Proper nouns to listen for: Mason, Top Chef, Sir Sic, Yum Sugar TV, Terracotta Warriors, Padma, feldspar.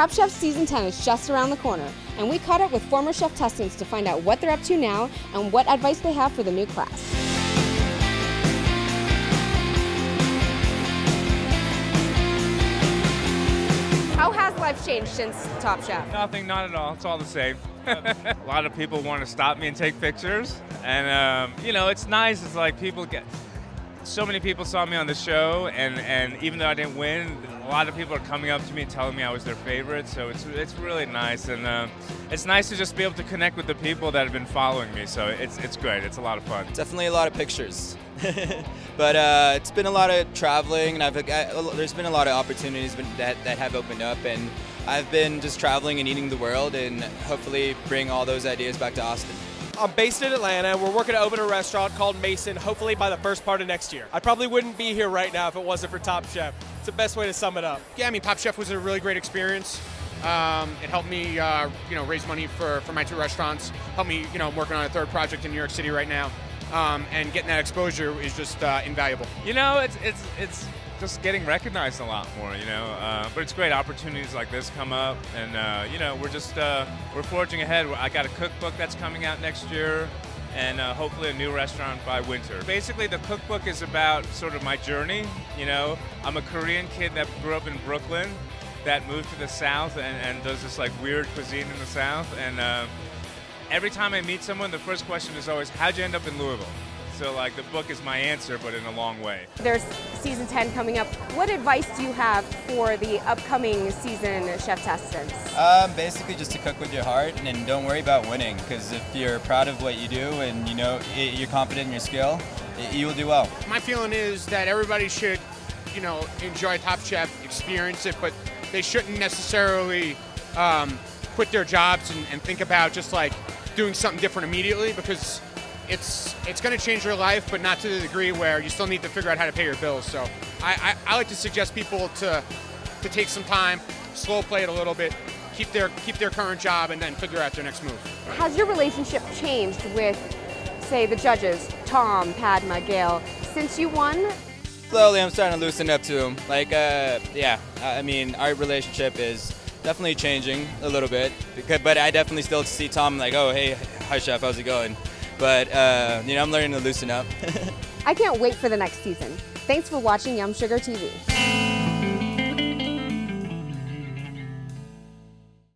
Top Chef Season 10 is just around the corner, and we caught up with former chef testings to find out what they're up to now and what advice they have for the new class. How has life changed since Top Chef? Nothing, not at all. It's all the same. A lot of people want to stop me and take pictures, and you know, it's nice. It's like people get. So many people saw me on the show, and even though I didn't win, a lot of people are coming up to me and telling me I was their favorite, so it's really nice, and it's nice to just be able to connect with the people that have been following me, so it's great. It's a lot of fun. Definitely a lot of pictures, but it's been a lot of traveling, and there's been a lot of opportunities that have opened up, and I've been just traveling and eating the world, and hopefully bring all those ideas back to Austin. I'm based in Atlanta. We're working to open a restaurant called Mason, hopefully by the first part of next year. I probably wouldn't be here right now if it wasn't for Top Chef. It's the best way to sum it up. Yeah, I mean, Top Chef was a really great experience. It helped me, you know, raise money for my two restaurants. Helped me, you know, I'm working on a third project in New York City right now, and getting that exposure is just invaluable. You know, it's just getting recognized a lot more, you know. But it's great opportunities like this come up, and you know, we're forging ahead. I got a cookbook that's coming out next year, and hopefully a new restaurant by winter. Basically, the cookbook is about sort of my journey. You know, I'm a Korean kid that grew up in Brooklyn, that moved to the South, and does this like weird cuisine in the South. And every time I meet someone, the first question is always, "How'd you end up in Louisville?" So like the book is my answer, but in a long way. There's season 10 coming up. What advice do you have for the upcoming season, chef testants? Basically just to cook with your heart, and don't worry about winning, because if you're proud of what you do and you know you're confident in your skill, you will do well. My feeling is that everybody should, you know, enjoy Top Chef, experience it, but they shouldn't necessarily quit their jobs and think about just like doing something different immediately, because it's going to change your life, but not to the degree where you still need to figure out how to pay your bills. So I like to suggest people to take some time, slow play it a little bit, keep their current job, and then figure out their next move. Has your relationship changed with, say, the judges, Tom, Padma, Gail, since you won? Slowly, I'm starting to loosen up to them. Like, yeah, I mean, our relationship is definitely changing a little bit, but I definitely still see Tom like, oh, hey, hi, chef, how's it going? But, you know, I'm learning to loosen up. I can't wait for the next season. Thanks for watching Yum Sugar TV.